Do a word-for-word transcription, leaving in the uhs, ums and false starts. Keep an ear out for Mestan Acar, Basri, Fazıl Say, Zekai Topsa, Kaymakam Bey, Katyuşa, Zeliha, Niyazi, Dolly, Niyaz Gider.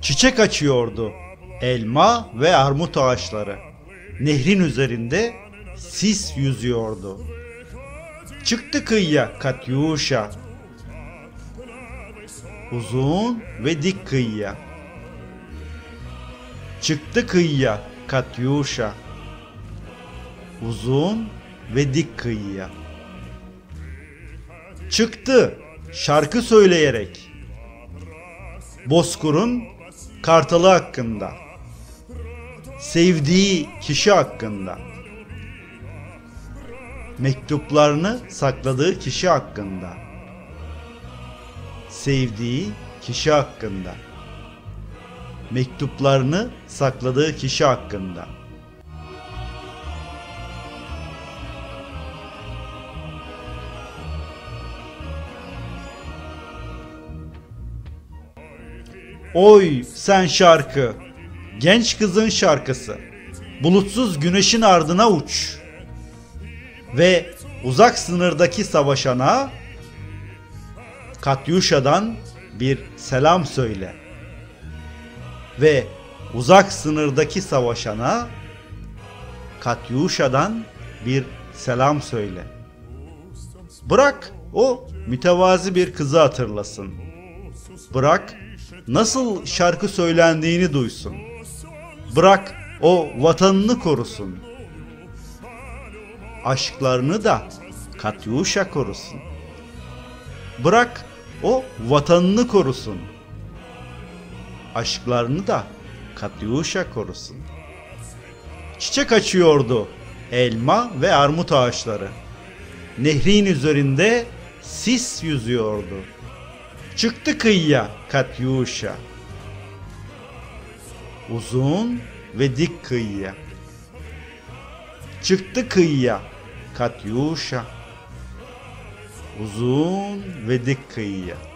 Çiçek açıyordu elma ve armut ağaçları. Nehrin üzerinde sis yüzüyordu. Çıktı kıyıya Katyuşa. Uzun ve dik kıyıya. Çıktı kıyıya Katyuşa. Uzun ve dik kıyıya. Çıktı şarkı söyleyerek. Bozkur'un kartalı hakkında. Sevdiği kişi hakkında. Mektuplarını sakladığı kişi hakkında. Sevdiği kişi hakkında. Mektuplarını sakladığı kişi hakkında. Oy sen şarkı, genç kızın şarkısı, bulutsuz güneşin ardına uç ve uzak sınırdaki savaşana Katyuşa'dan bir selam söyle ve uzak sınırdaki savaşana Katyuşa'dan bir selam söyle. Bırak o mütevazi bir kızı hatırlasın. Bırak nasıl şarkı söylendiğini duysun. Bırak o vatanını korusun. Aşklarını da Katyuşa korusun. Bırak o vatanını korusun. Aşklarını da Katyuşa korusun. Çiçek açıyordu elma ve armut ağaçları. Nehrin üzerinde sis yüzüyordu. Çıktı kıyıya Katyuşa. Uzun ve dik kıyıya. Çıktı kıyıya Katyuşa. Uzun ve dik kıyıya.